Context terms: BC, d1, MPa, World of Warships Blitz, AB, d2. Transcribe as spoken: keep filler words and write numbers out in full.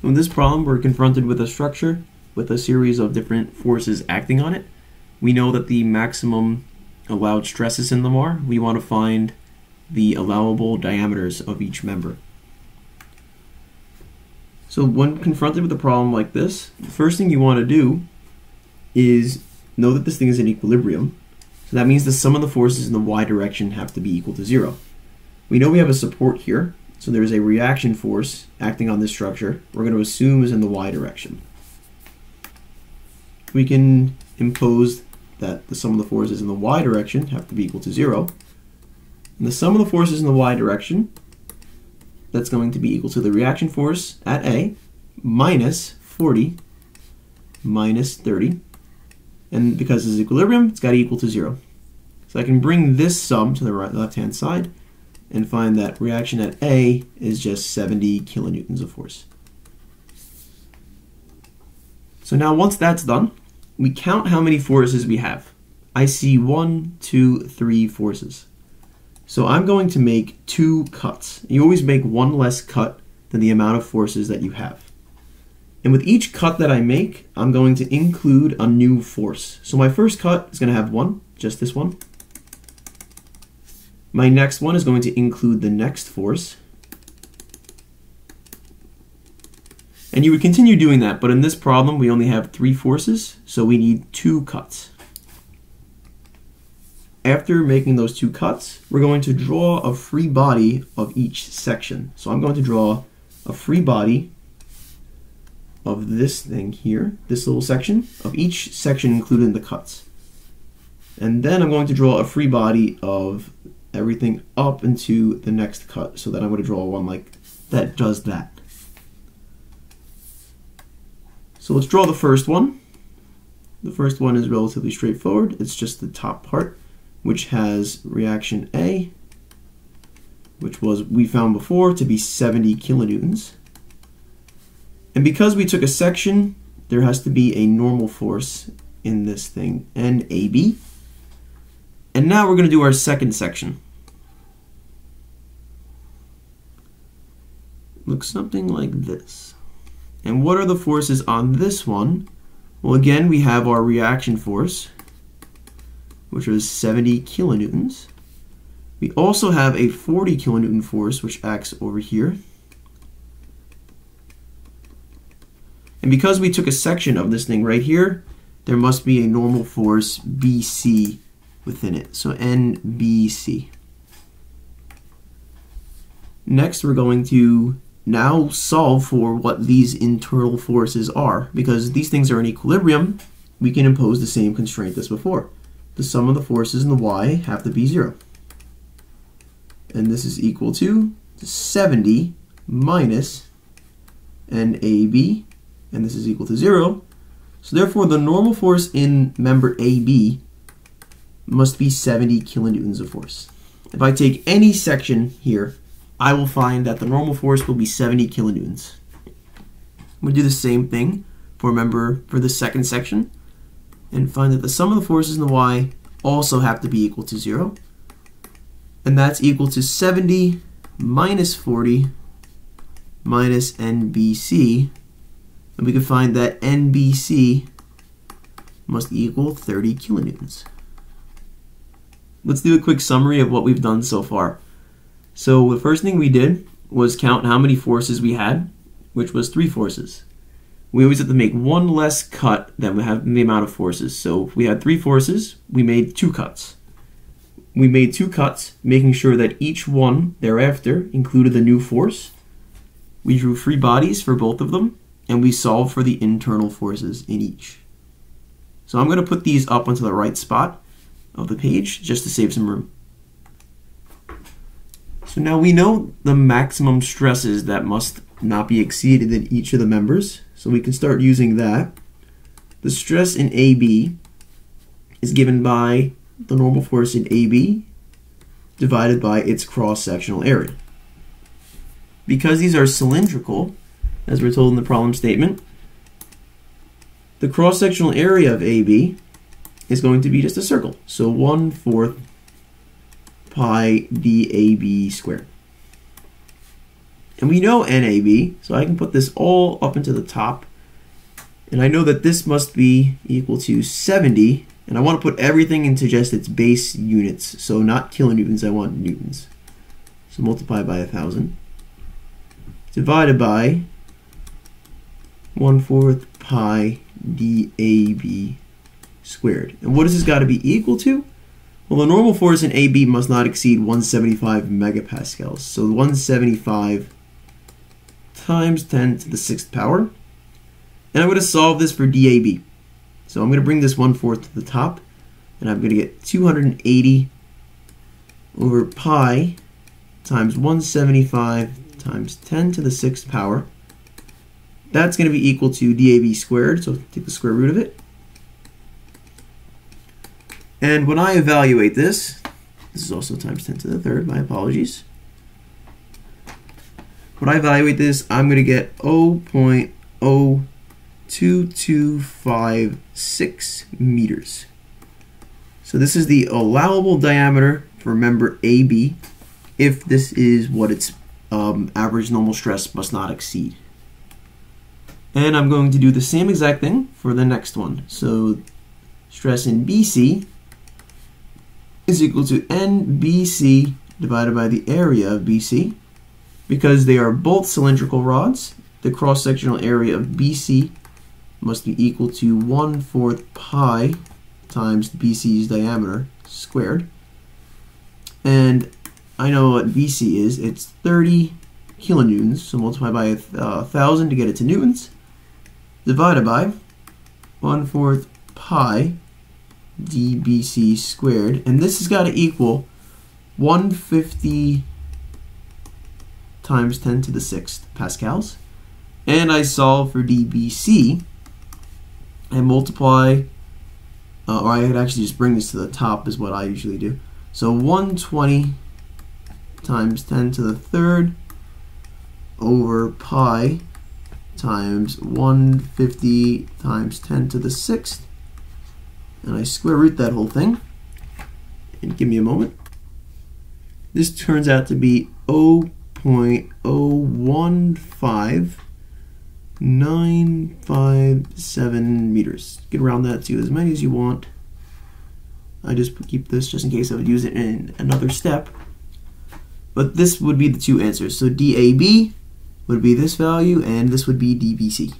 So in this problem, we're confronted with a structure with a series of different forces acting on it. We know that the maximum allowed stresses in them are. We want to find the allowable diameters of each member. So when confronted with a problem like this, the first thing you want to do is know that this thing is in equilibrium. So that means the sum of the forces in the y direction have to be equal to zero. We know we have a support here, so there's a reaction force acting on this structure we're going to assume is in the y direction. We can impose that the sum of the forces in the y direction have to be equal to zero. And the sum of the forces in the y direction, that's going to be equal to the reaction force at A minus forty minus thirty. And because this is equilibrium, it's got to equal to zero. So I can bring this sum to the right, left-hand side and find that reaction at A is just seventy kilonewtons of force. So now once that's done, we count how many forces we have. I see one, two, three forces. So I'm going to make two cuts. You always make one less cut than the amount of forces that you have. And with each cut that I make, I'm going to include a new force. So my first cut is going to have one, just this one. My next one is going to include the next force. And you would continue doing that, but in this problem, we only have three forces, so we need two cuts. After making those two cuts, we're going to draw a free body of each section. So I'm going to draw a free body of this thing here, this little section, of each section included in the cuts. And then I'm going to draw a free body of everything up into the next cut, so that I'm going to draw one like that does that. So let's draw the first one. The first one is relatively straightforward. It's just the top part, which has reaction A, which was we found before to be seventy kilonewtons. And because we took a section, there has to be a normal force in this thing, N A B. And now we're going to do our second section. Looks something like this. And what are the forces on this one? Well, again, we have our reaction force, which was seventy kilonewtons. We also have a forty kilonewton force, which acts over here. And because we took a section of this thing right here, there must be a normal force B C within it, so N B C. Next, we're going to now solve for what these internal forces are. Because these things are in equilibrium, we can impose the same constraint as before. The sum of the forces in the y have to be zero. And this is equal to seventy minus N A B, and this is equal to zero. So therefore, the normal force in member A B must be seventy kilonewtons of force. If I take any section here, I will find that the normal force will be seventy kilonewtons. I'm going to do the same thing for member for the second section, and find that the sum of the forces in the y also have to be equal to zero. And that's equal to seventy minus forty minus N B C. And we can find that N B C must equal thirty kilonewtons. Let's do a quick summary of what we've done so far. So the first thing we did was count how many forces we had, which was three forces. We always have to make one less cut than we have the amount of forces. So if we had three forces, we made two cuts. We made two cuts, making sure that each one thereafter included the new force. We drew free bodies for both of them, and we solved for the internal forces in each. So I'm going to put these up onto the right spot of the page just to save some room. So now we know the maximum stresses that must not be exceeded in each of the members, so we can start using that. The stress in A B is given by the normal force in A B divided by its cross-sectional area. Because these are cylindrical, as we're told in the problem statement, the cross-sectional area of A B is going to be just a circle, so one fourth pi dab squared. And we know N A B, so I can put this all up into the top. And I know that this must be equal to seventy. And I want to put everything into just its base units. So not kilonewtons, I want newtons. So multiply by one thousand. Divided by one fourth pi dAb squared. And what does this got to be equal to? Well, the normal force in A B must not exceed one hundred seventy-five megapascals. So one hundred seventy-five times ten to the sixth power. And I'm going to solve this for dAb. So I'm going to bring this one fourth to the top, and I'm going to get two hundred eighty over pi times one hundred seventy-five times ten to the sixth power. That's going to be equal to dAb squared, so take the square root of it. And when I evaluate this, this is also times ten to the third, my apologies. When I evaluate this, I'm going to get zero point zero two two five six meters. So this is the allowable diameter for member A B if this is what its um, average normal stress must not exceed. And I'm going to do the same exact thing for the next one. So stress in B C is equal to N B C divided by the area of B C. Because they are both cylindrical rods, the cross-sectional area of B C must be equal to one fourth pi times B C's diameter squared. And I know what B C is. It's thirty kilonewtons, so multiply by one thousand uh, to get it to newtons, divided by one fourth pi dBc squared. And this has got to equal one hundred fifty times ten to the sixth pascals. And I solve for dBc. I multiply, uh, or I could actually just bring this to the top is what I usually do. So one hundred twenty times ten to the third over pi times one hundred fifty times ten to the sixth. And I square root that whole thing. And give me a moment. This turns out to be zero point zero one five nine five seven meters. You can round that to as many as you want. I just keep this just in case I would use it in another step. But this would be the two answers. So dAb would be this value, and this would be dBc.